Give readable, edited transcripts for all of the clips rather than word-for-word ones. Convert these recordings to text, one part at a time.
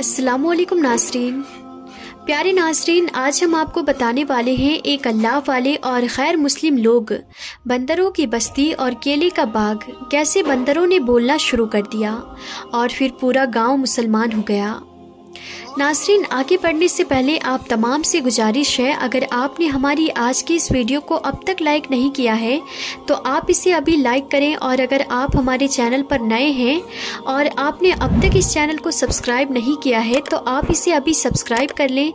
अस्सलामुअलैकुम नाज़रीन। प्यारे नाज़रीन, आज हम आपको बताने वाले हैं एक अल्लाह वाले और गैर मुस्लिम लोग, बंदरों की बस्ती और केले का बाग, कैसे बंदरों ने बोलना शुरू कर दिया और फिर पूरा गांव मुसलमान हो गया। नाज़रीन, आगे बढ़ने से पहले आप तमाम से गुजारिश है, अगर आपने हमारी आज की इस वीडियो को अब तक लाइक नहीं किया है तो आप इसे अभी लाइक करें, और अगर आप हमारे चैनल पर नए हैं और आपने अब तक इस चैनल को सब्सक्राइब नहीं किया है तो आप इसे अभी सब्सक्राइब कर लें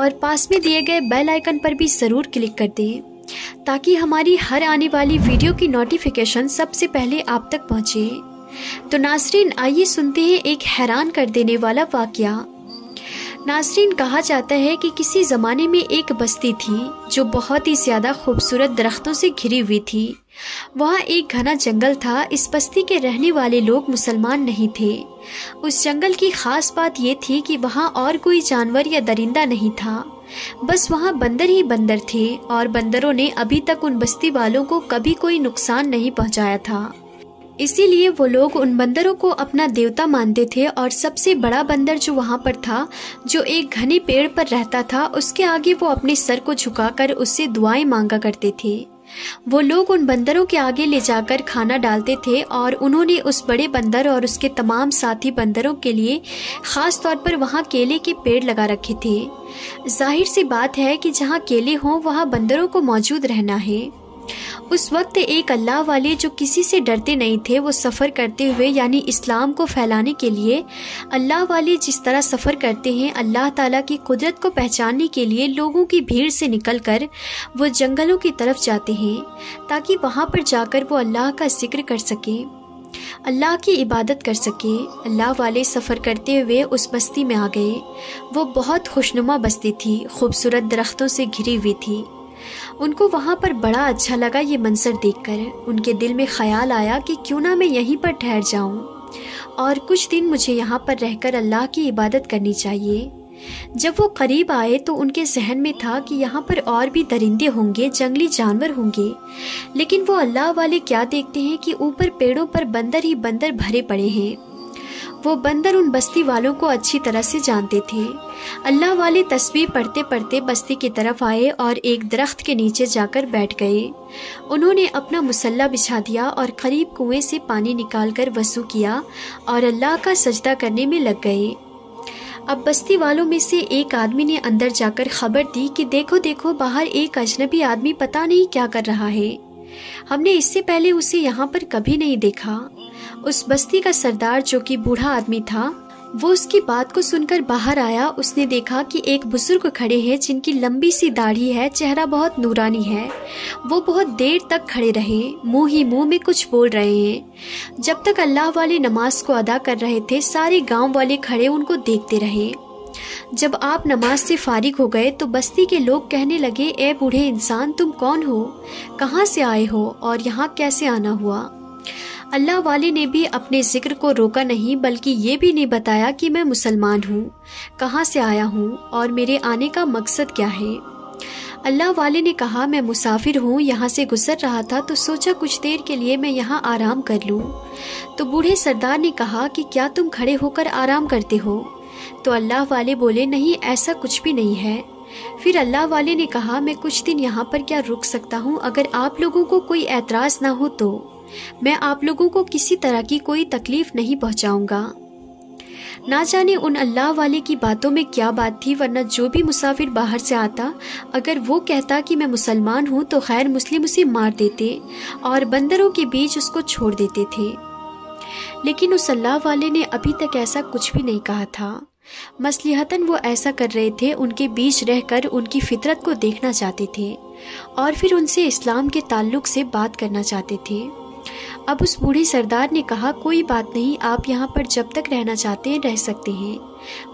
और पास में दिए गए बेल आइकन पर भी ज़रूर क्लिक कर दें ताकि हमारी हर आने वाली वीडियो की नोटिफिकेशन सबसे पहले आप तक पहुँचे। तो नाज़रीन, आइए सुनते हैं एक हैरान कर देने वाला वाक़या। नाज़रीन, कहा जाता है कि किसी ज़माने में एक बस्ती थी जो बहुत ही ज़्यादा खूबसूरत दरख्तों से घिरी हुई थी। वहाँ एक घना जंगल था। इस बस्ती के रहने वाले लोग मुसलमान नहीं थे। उस जंगल की ख़ास बात यह थी कि वहाँ और कोई जानवर या दरिंदा नहीं था, बस वहाँ बंदर ही बंदर थे, और बंदरों ने अभी तक उन बस्ती वालों को कभी कोई नुकसान नहीं पहुँचाया था। इसीलिए वो लोग उन बंदरों को अपना देवता मानते थे। और सबसे बड़ा बंदर जो वहाँ पर था, जो एक घने पेड़ पर रहता था, उसके आगे वो अपने सर को झुकाकर उससे दुआएं मांगा करते थे। वो लोग उन बंदरों के आगे ले जाकर खाना डालते थे, और उन्होंने उस बड़े बंदर और उसके तमाम साथी बंदरों के लिए ख़ास तौर पर वहाँ केले के पेड़ लगा रखे थे। जाहिर सी बात है कि जहाँ केले हों वहाँ बंदरों को मौजूद रहना है। उस वक्त एक अल्लाह वाले जो किसी से डरते नहीं थे, वो सफ़र करते हुए यानी इस्लाम को फैलाने के लिए अल्लाह वाले जिस तरह सफ़र करते हैं, अल्लाह ताला की कुदरत को पहचानने के लिए लोगों की भीड़ से निकलकर वो जंगलों की तरफ जाते हैं ताकि वहाँ पर जाकर वो अल्लाह का जिक्र कर सकें, अल्लाह की इबादत कर सके। अल्लाह वाले सफ़र करते हुए उस बस्ती में आ गए। वो बहुत खुशनुमा बस्ती थी, खूबसूरत दरख्तों से घिरी हुई थी। उनको वहाँ पर बड़ा अच्छा लगा ये मंजर देखकर। उनके दिल में ख्याल आया कि क्यों ना मैं यहीं पर ठहर जाऊँ और कुछ दिन मुझे यहाँ पर रहकर अल्लाह की इबादत करनी चाहिए। जब वो करीब आए तो उनके जहन में था कि यहाँ पर और भी दरिंदे होंगे, जंगली जानवर होंगे, लेकिन वो अल्लाह वाले क्या देखते हैं कि ऊपर पेड़ों पर बंदर ही बंदर भरे पड़े हैं। वो बंदर उन बस्ती वालों को अच्छी तरह से जानते थे। अल्लाह वाले तस्बीह पढ़ते पढ़ते बस्ती की तरफ आए और एक दरख्त के नीचे जाकर बैठ गए। उन्होंने अपना मुसल्ला बिछा दिया और करीब कुएं से पानी निकालकर वजू किया और अल्लाह का सजदा करने में लग गए। अब बस्ती वालों में से एक आदमी ने अंदर जाकर खबर दी कि देखो देखो, बाहर एक अजनबी आदमी पता नहीं क्या कर रहा है, हमने इससे पहले उसे यहाँ पर कभी नहीं देखा। उस बस्ती का सरदार जो कि बूढ़ा आदमी था, वो उसकी बात को सुनकर बाहर आया। उसने देखा कि एक बुजुर्ग खड़े हैं जिनकी लंबी सी दाढ़ी है, चेहरा बहुत नूरानी है। वो बहुत देर तक खड़े रहे, मुंह ही मुंह में कुछ बोल रहे हैं। जब तक अल्लाह वाले नमाज को अदा कर रहे थे, सारे गांव वाले खड़े उनको देखते रहे। जब आप नमाज से फारिग हो गए तो बस्ती के लोग कहने लगे, ए बूढ़े इंसान, तुम कौन हो, कहाँ से आए हो और यहाँ कैसे आना हुआ? अल्लाह वाले ने भी अपने जिक्र को रोका नहीं, बल्कि ये भी नहीं बताया कि मैं मुसलमान हूँ, कहाँ से आया हूँ और मेरे आने का मकसद क्या है। अल्लाह वाले ने कहा, मैं मुसाफिर हूँ, यहाँ से गुजर रहा था तो सोचा कुछ देर के लिए मैं यहाँ आराम कर लूँ। तो बूढ़े सरदार ने कहा कि क्या तुम खड़े होकर आराम करते हो? तो अल्लाह वाले बोले, नहीं, ऐसा कुछ भी नहीं है। फिर अल्लाह वाले ने कहा, मैं कुछ दिन यहाँ पर क्या रुक सकता हूँ? अगर आप लोगों को कोई एतराज़ ना हो तो मैं आप लोगों को किसी तरह की कोई तकलीफ नहीं पहुंचाऊंगा। ना जाने उन अल्लाह वाले की बातों में क्या बात थी, वरना जो भी मुसाफिर बाहर से आता, अगर वो कहता कि मैं मुसलमान हूँ तो गैर मुस्लिम उसे मार देते और बंदरों के बीच उसको छोड़ देते थे। लेकिन उस अल्लाह वाले ने अभी तक ऐसा कुछ भी नहीं कहा था। मसलिहतन वो ऐसा कर रहे थे, उनके बीच रहकर उनकी फितरत को देखना चाहते थे और फिर उनसे इस्लाम के ताल्लुक से बात करना चाहते थे। अब उस बूढ़े सरदार ने कहा, कोई बात नहीं, आप यहाँ पर जब तक रहना चाहते हैं रह सकते हैं,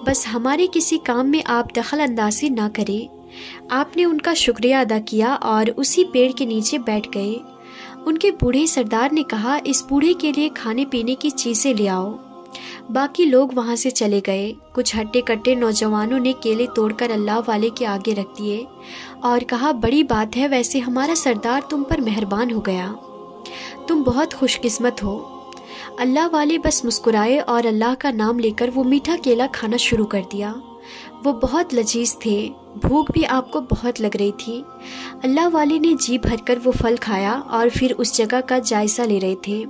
बस हमारे किसी काम में आप दखल अंदाजी ना करें। आपने उनका शुक्रिया अदा किया और उसी पेड़ के नीचे बैठ गए। उनके बूढ़े सरदार ने कहा, इस बूढ़े के लिए खाने पीने की चीज़ें ले आओ। बाकी लोग वहाँ से चले गए। कुछ हट्टे कट्टे नौजवानों ने केले तोड़कर अल्लाह वाले के आगे रख दिए और कहा, बड़ी बात है, वैसे हमारा सरदार तुम पर मेहरबान हो गया, तुम बहुत खुशकिस्मत हो। अल्लाह वाले बस मुस्कुराए और अल्लाह का नाम लेकर वो मीठा केला खाना शुरू कर दिया। वो बहुत लजीज थे, भूख भी आपको बहुत लग रही थी। अल्लाह वाले ने जी भरकर वो फल खाया और फिर उस जगह का जायज़ा ले रहे थे।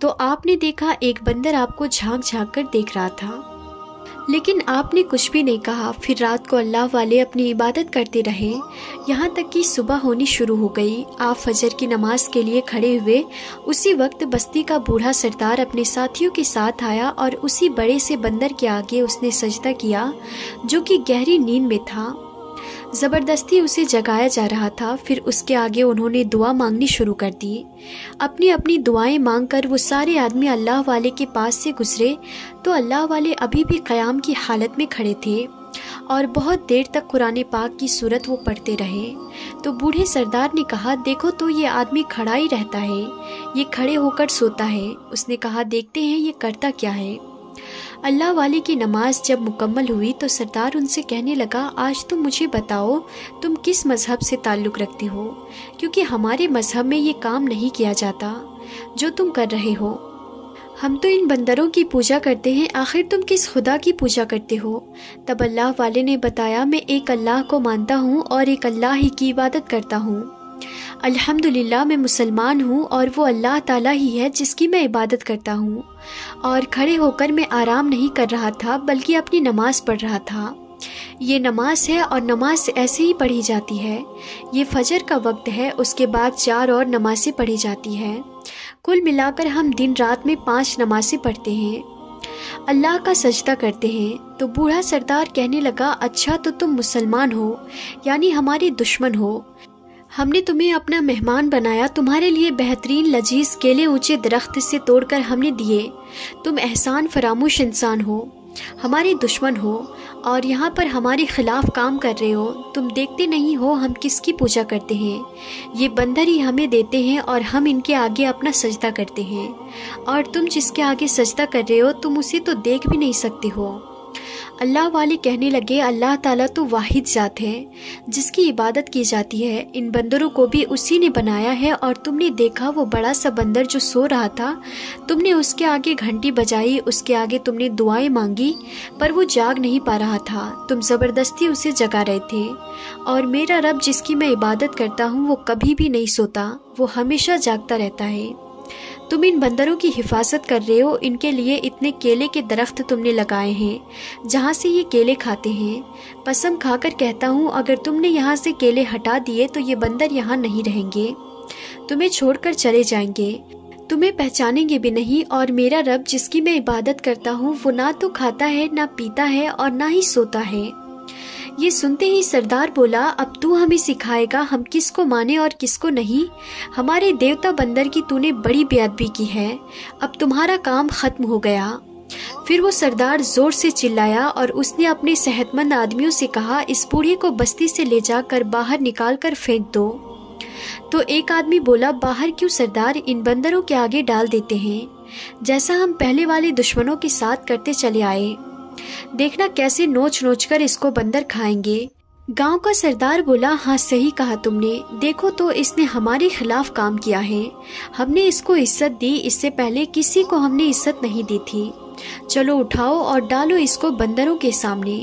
तो आपने देखा एक बंदर आपको झांक झांक कर देख रहा था, लेकिन आपने कुछ भी नहीं कहा। फिर रात को अल्लाह वाले अपनी इबादत करते रहे, यहाँ तक कि सुबह होनी शुरू हो गई। आप फजर की नमाज के लिए खड़े हुए। उसी वक्त बस्ती का बूढ़ा सरदार अपने साथियों के साथ आया और उसी बड़े से बंदर के आगे उसने सजदा किया जो कि गहरी नींद में था। ज़बरदस्ती उसे जगाया जा रहा था। फिर उसके आगे उन्होंने दुआ मांगनी शुरू कर दी। अपनी अपनी दुआएं मांगकर वो सारे आदमी अल्लाह वाले के पास से गुजरे तो अल्लाह वाले अभी भी क़याम की हालत में खड़े थे और बहुत देर तक कुरान पाक की सूरत वो पढ़ते रहे। तो बूढ़े सरदार ने कहा, देखो तो ये आदमी खड़ा ही रहता है, ये खड़े होकर सोता है। उसने कहा, देखते हैं ये करता क्या है। अल्लाह वाले की नमाज जब मुकम्मल हुई तो सरदार उनसे कहने लगा, आज तुम मुझे बताओ तुम किस मज़हब से ताल्लुक़ रखते हो, क्योंकि हमारे मज़हब में ये काम नहीं किया जाता जो तुम कर रहे हो। हम तो इन बंदरों की पूजा करते हैं, आखिर तुम किस खुदा की पूजा करते हो। तब अल्लाह वाले ने बताया, मैं एक अल्लाह को मानता हूँ और एक अल्लाह ही की इबादत करता हूँ। अल्हम्दुलिल्लाह मैं मुसलमान हूँ और वो अल्लाह ताला ही है जिसकी मैं इबादत करता हूँ। और खड़े होकर मैं आराम नहीं कर रहा था बल्कि अपनी नमाज पढ़ रहा था। ये नमाज है और नमाज ऐसे ही पढ़ी जाती है। ये फजर का वक्त है, उसके बाद 4 और नमाज़ें पढ़ी जाती हैं। कुल मिलाकर हम दिन रात में 5 नमाज़ें पढ़ते हैं, अल्लाह का सजदा करते हैं। तो बूढ़ा सरदार कहने लगा, अच्छा तो तुम मुसलमान हो, यानी हमारे दुश्मन हो। हमने तुम्हें अपना मेहमान बनाया, तुम्हारे लिए बेहतरीन लजीज केले ऊंचे दरख्त से तोड़कर हमने दिए। तुम एहसान फरामोश इंसान हो, हमारे दुश्मन हो और यहाँ पर हमारे खिलाफ काम कर रहे हो। तुम देखते नहीं हो हम किसकी पूजा करते हैं। ये बंदर ही हमें देते हैं और हम इनके आगे अपना सजदा करते हैं, और तुम जिसके आगे सजदा कर रहे हो तुम उसे तो देख भी नहीं सकते हो। अल्लाह वाले कहने लगे, अल्लाह ताला तो वाहिद जात है जिसकी इबादत की जाती है। इन बंदरों को भी उसी ने बनाया है, और तुमने देखा वो बड़ा सा बंदर जो सो रहा था, तुमने उसके आगे घंटी बजाई, उसके आगे तुमने दुआएं मांगी, पर वो जाग नहीं पा रहा था। तुम ज़बरदस्ती उसे जगा रहे थे। और मेरा रब जिसकी मैं इबादत करता हूँ वो कभी भी नहीं सोता, वो हमेशा जागता रहता है। तुम इन बंदरों की हिफाजत कर रहे हो, इनके लिए इतने केले के दरख्त तुमने लगाए हैं जहाँ से ये केले खाते हैं। कसम खाकर कहता हूँ, अगर तुमने यहाँ से केले हटा दिए तो ये बंदर यहाँ नहीं रहेंगे, तुम्हें छोड़कर चले जाएंगे, तुम्हें पहचानेंगे भी नहीं। और मेरा रब जिसकी मैं इबादत करता हूँ वो ना तो खाता है, ना पीता है और ना ही सोता है। ये सुनते ही सरदार बोला, अब तू हमें सिखाएगा हम किसको माने और किसको नहीं। हमारे देवता बंदर की तूने बड़ी बेअदबी की है, अब तुम्हारा काम ख़त्म हो गया। फिर वो सरदार ज़ोर से चिल्लाया और उसने अपने सेहतमंद आदमियों से कहा, इस बूढ़े को बस्ती से ले जाकर बाहर निकाल कर फेंक दो। तो एक आदमी बोला, बाहर क्यों सरदार, इन बंदरों के आगे डाल देते हैं, जैसा हम पहले वाले दुश्मनों के साथ करते चले आए। देखना कैसे नोच नोच कर इसको बंदर खाएंगे। गांव का सरदार बोला, हाँ सही कहा तुमने, देखो तो इसने हमारे खिलाफ काम किया है, हमने इसको इज्जत दी, इससे पहले किसी को हमने इज्जत नहीं दी थी। चलो उठाओ और डालो इसको बंदरों के सामने।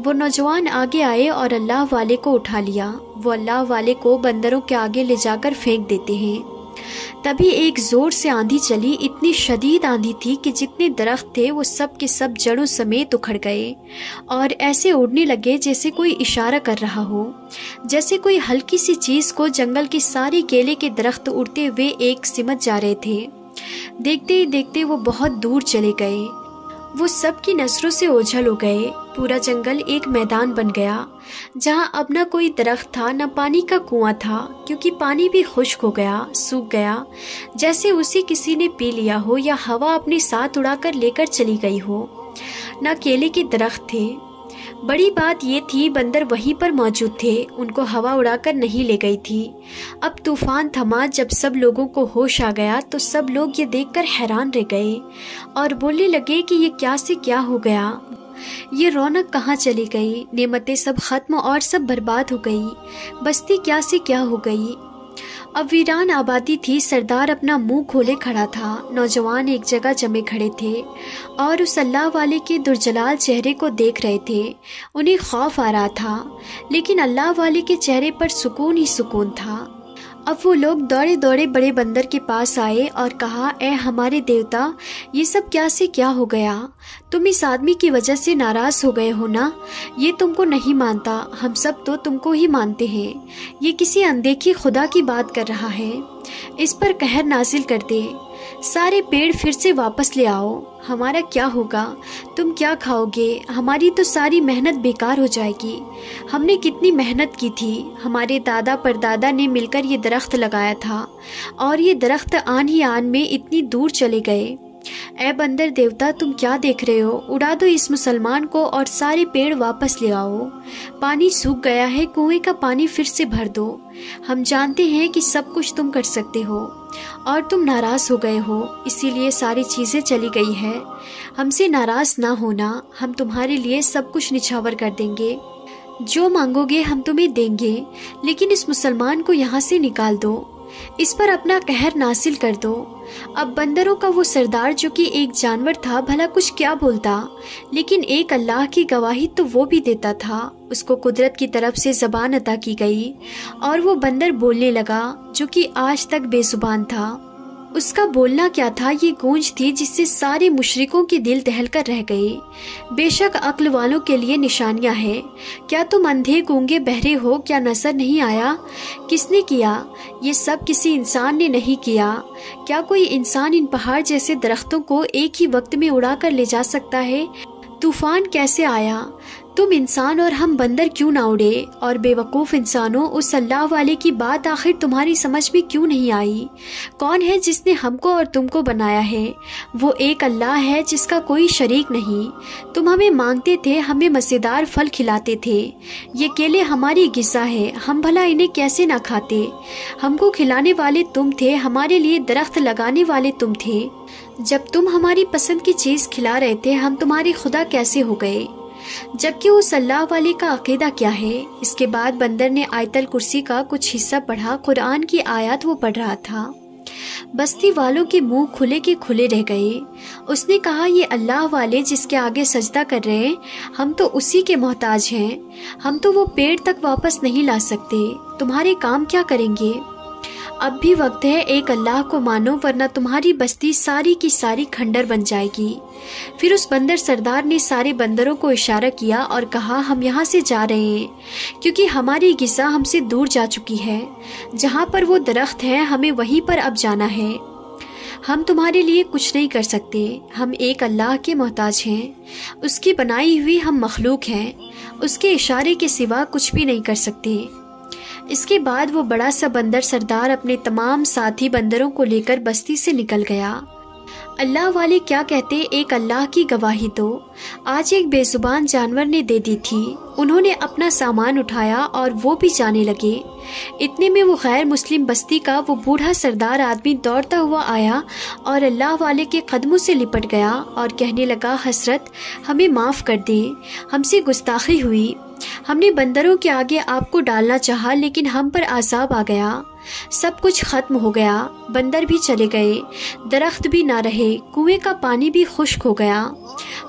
वो नौजवान आगे आए और अल्लाह वाले को उठा लिया। वो अल्लाह वाले को बंदरों के आगे ले जाकर फेंक देते हैं। तभी एक ज़ोर से आंधी चली, इतनी शदीद आंधी थी कि जितने दरख्त थे वो सब के सब जड़ों समेत उखड़ गए और ऐसे उड़ने लगे जैसे कोई इशारा कर रहा हो, जैसे कोई हल्की सी चीज़ को। जंगल के सारे केले के दरख्त उड़ते हुए एक सिमट जा रहे थे। देखते ही देखते वो बहुत दूर चले गए, वो सब की नज़रों से ओझल हो गए। पूरा जंगल एक मैदान बन गया जहाँ अब न कोई दरख्त था, न पानी का कुआं था, क्योंकि पानी भी खुश्क हो गया, सूख गया, जैसे उसे किसी ने पी लिया हो या हवा अपने साथ उड़ाकर लेकर चली गई हो। न केले के दरख्त थे। बड़ी बात यह थी बंदर वहीं पर मौजूद थे, उनको हवा उड़ाकर नहीं ले गई थी। अब तूफान थमा। जब सब लोगों को होश आ गया तो सब लोग ये देखकर हैरान रह गए और बोलने लगे कि ये क्या से क्या हो गया, ये रौनक कहाँ चली गई, नेमतें सब खत्म और सब बर्बाद हो गई, बस्ती क्या से क्या हो गई। अब वीरान आबादी थी। सरदार अपना मुंह खोले खड़ा था। नौजवान एक जगह जमे खड़े थे और उस अल्लाह वाले के दुर्जलाल चेहरे को देख रहे थे। उन्हें खौफ आ रहा था, लेकिन अल्लाह वाले के चेहरे पर सुकून ही सुकून था। अब वो लोग दौड़े दौड़े बड़े बंदर के पास आए और कहा, ए हमारे देवता, ये सब क्या से क्या हो गया? तुम इस आदमी की वजह से नाराज हो गए हो ना? ये तुमको नहीं मानता, हम सब तो तुमको ही मानते हैं। ये किसी अनदेखी खुदा की बात कर रहा है, इस पर कहर नाजिल कर दे। सारे पेड़ फिर से वापस ले आओ। हमारा क्या होगा? तुम क्या खाओगे? हमारी तो सारी मेहनत बेकार हो जाएगी। हमने कितनी मेहनत की थी। हमारे दादा परदादा ने मिलकर ये दरख्त लगाया था और ये दरख्त आन ही आन में इतनी दूर चले गए। ऐ बंदर देवता, तुम क्या देख रहे हो? उड़ा दो इस मुसलमान को और सारे पेड़ वापस ले आओ। पानी सूख गया है, कुएं का पानी फिर से भर दो। हम जानते हैं कि सब कुछ तुम कर सकते हो और तुम नाराज हो गए हो, इसीलिए सारी चीज़ें चली गई है। हमसे नाराज ना होना, हम तुम्हारे लिए सब कुछ निछावर कर देंगे। जो मांगोगे हम तुम्हें देंगे, लेकिन इस मुसलमान को यहाँ से निकाल दो, इस पर अपना कहर नासिल कर दो। अब बंदरों का वो सरदार जो कि एक जानवर था, भला कुछ क्या बोलता, लेकिन एक अल्लाह की गवाही तो वो भी देता था। उसको कुदरत की तरफ से ज़बान अता की गई और वो बंदर बोलने लगा, जो कि आज तक बेज़ुबान था। उसका बोलना क्या था, ये गूंज थी जिससे सारे मुशरिकों के दिल दहल कर रह गए। बेशक अक्ल वालों के लिए निशानियां हैं। क्या तुम अंधे गूंगे बहरे हो? क्या नजर नहीं आया? किसने किया? ये सब किसी इंसान ने नहीं किया। क्या कोई इंसान इन पहाड़ जैसे दरख्तों को एक ही वक्त में उड़ा कर ले जा सकता है? तूफान कैसे आया? तुम इंसान और हम बंदर क्यों ना उड़े? और बेवकूफ़ इंसानों, उस अल्लाह वाले की बात आखिर तुम्हारी समझ में क्यों नहीं आई? कौन है जिसने हमको और तुमको बनाया है? वो एक अल्लाह है जिसका कोई शरीक नहीं। तुम हमें मांगते थे, हमें मज़ेदार फल खिलाते थे। ये केले हमारी ग़िज़ा है, हम भला इन्हें कैसे ना खाते? हमको खिलाने वाले तुम थे, हमारे लिए दरख्त लगाने वाले तुम थे। जब तुम हमारी पसंद की चीज़ खिला रहे थे, हम तुम्हारे खुदा कैसे हो गए? जबकि उस अल्लाह वाले का अकीदा क्या है? इसके बाद बंदर ने आयतल कुर्सी का कुछ हिस्सा पढ़ा। कुरान की आयत वो पढ़ रहा था। बस्ती वालों के मुंह खुले के खुले रह गए। उसने कहा, ये अल्लाह वाले जिसके आगे सजदा कर रहे हैं, हम तो उसी के मोहताज हैं। हम तो वो पेड़ तक वापस नहीं ला सकते, तुम्हारे काम क्या करेंगे? अब भी वक्त है, एक अल्लाह को मानो, वरना तुम्हारी बस्ती सारी की सारी खंडर बन जाएगी। फिर उस बंदर सरदार ने सारे बंदरों को इशारा किया और कहा, हम यहाँ से जा रहे हैं, क्योंकि हमारी ग़िज़ा हमसे दूर जा चुकी है। जहाँ पर वो दरख्त है, हमें वहीं पर अब जाना है। हम तुम्हारे लिए कुछ नहीं कर सकते। हम एक अल्लाह के मोहताज हैं, उसकी बनाई हुई हम मखलूक हैं, उसके इशारे के सिवा कुछ भी नहीं कर सकते। इसके बाद वो बड़ा सा बंदर सरदार अपने तमाम साथी बंदरों को लेकर बस्ती से निकल गया। अल्लाह वाले क्या कहते, एक अल्लाह की गवाही दो। आज एक बेजुबान जानवर ने दे दी थी। उन्होंने अपना सामान उठाया और वो भी जाने लगे। इतने में वो गैर मुस्लिम बस्ती का वो बूढ़ा सरदार आदमी दौड़ता हुआ आया और अल्लाह वाले के कदमों से लिपट गया और कहने लगा, हसरत, हमें माफ़ कर दें, हमसे गुस्ताखी हुई। हमने बंदरों के आगे आपको डालना चाहा, लेकिन हम पर आज़ाब आ गया। सब कुछ ख़त्म हो गया। बंदर भी चले गए, दरख्त भी ना रहे, कुएं का पानी भी खुश्क हो गया।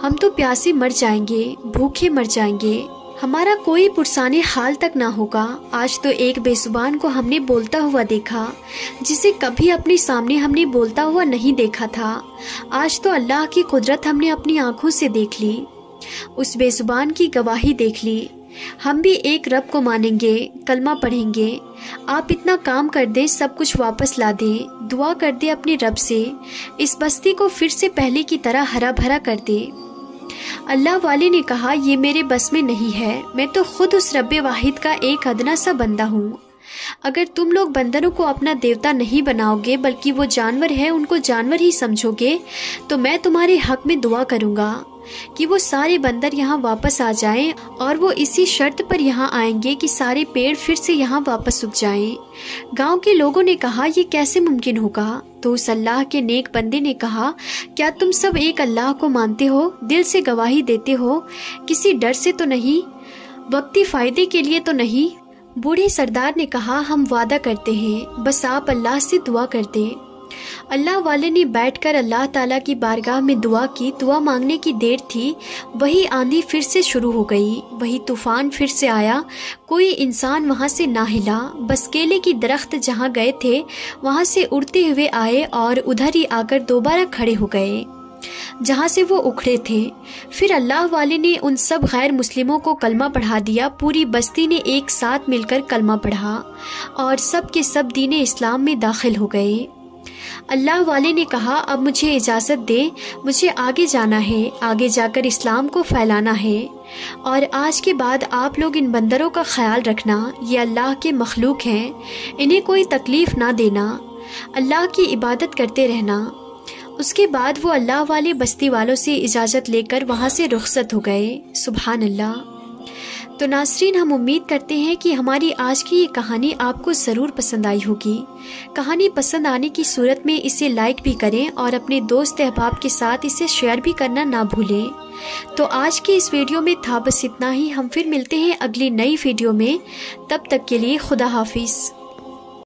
हम तो प्यासे मर जाएंगे, भूखे मर जाएंगे, हमारा कोई पुरसाने हाल तक ना होगा। आज तो एक बेज़ुबान को हमने बोलता हुआ देखा, जिसे कभी अपने सामने हमने बोलता हुआ नहीं देखा था। आज तो अल्लाह की कुदरत हमने अपनी आँखों से देख ली, उस बेज़ुबान की गवाही देख ली। हम भी एक रब को मानेंगे, कलमा पढ़ेंगे। आप इतना काम कर दें, सब कुछ वापस ला दें, दुआ कर दें अपने रब से, इस बस्ती को फिर से पहले की तरह हरा भरा कर दें। अल्लाह वाले ने कहा, ये मेरे बस में नहीं है, मैं तो खुद उस रब्बे वाहिद का एक अदना सा बंदा हूँ। अगर तुम लोग बंदरों को अपना देवता नहीं बनाओगे, बल्कि वो जानवर है उनको जानवर ही समझोगे, तो मैं तुम्हारे हक में दुआ करूँगा कि वो सारे बंदर यहाँ वापस आ जाएं, और वो इसी शर्त पर यहाँ आएंगे कि सारे पेड़ फिर से यहाँ वापस उग जाएं। गांव के लोगों ने कहा, ये कैसे मुमकिन होगा? तो उस अल्लाह के नेक बंदे ने कहा, क्या तुम सब एक अल्लाह को मानते हो, दिल से गवाही देते हो? किसी डर से तो नहीं? वक्ती फ़ायदे के लिए तो नहीं? बूढ़े सरदार ने कहा, हम वादा करते हैं, बस आप अल्लाह से दुआ कर दें। अल्लाह वाले ने बैठकर अल्लाह ताला की बारगाह में दुआ की। दुआ मांगने की देर थी, वही आंधी फिर से शुरू हो गई, वही तूफान फिर से आया, कोई इंसान वहाँ से ना हिला। बस केले की दरख्त जहाँ गए थे वहाँ से उड़ते हुए आए और उधर ही आकर दोबारा खड़े हो गए जहाँ से वो उखड़े थे। फिर अल्लाह वाले ने उन सब गैर मुस्लिमों को कलमा पढ़ा दिया। पूरी बस्ती ने एक साथ मिलकर कलमा पढ़ा और सब के सब दीने इस्लाम में दाखिल हो गए। अल्लाह वाले ने कहा, अब मुझे इजाज़त दे, मुझे आगे जाना है, आगे जाकर इस्लाम को फैलाना है। और आज के बाद आप लोग इन बंदरों का ख्याल रखना, ये अल्लाह के मखलूक हैं, इन्हें कोई तकलीफ़ ना देना, अल्लाह की इबादत करते रहना। उसके बाद वो अल्लाह वाले बस्ती वालों से इजाज़त लेकर वहाँ से रुखसत हो गए। सुभान अल्लाह। तो नाज़रीन, हम उम्मीद करते हैं कि हमारी आज की ये कहानी आपको ज़रूर पसंद आई होगी। कहानी पसंद आने की सूरत में इसे लाइक भी करें और अपने दोस्त अहबाब के साथ इसे शेयर भी करना ना भूलें। तो आज के इस वीडियो में था बस इतना ही। हम फिर मिलते हैं अगली नई वीडियो में, तब तक के लिए खुदा हाफिज़।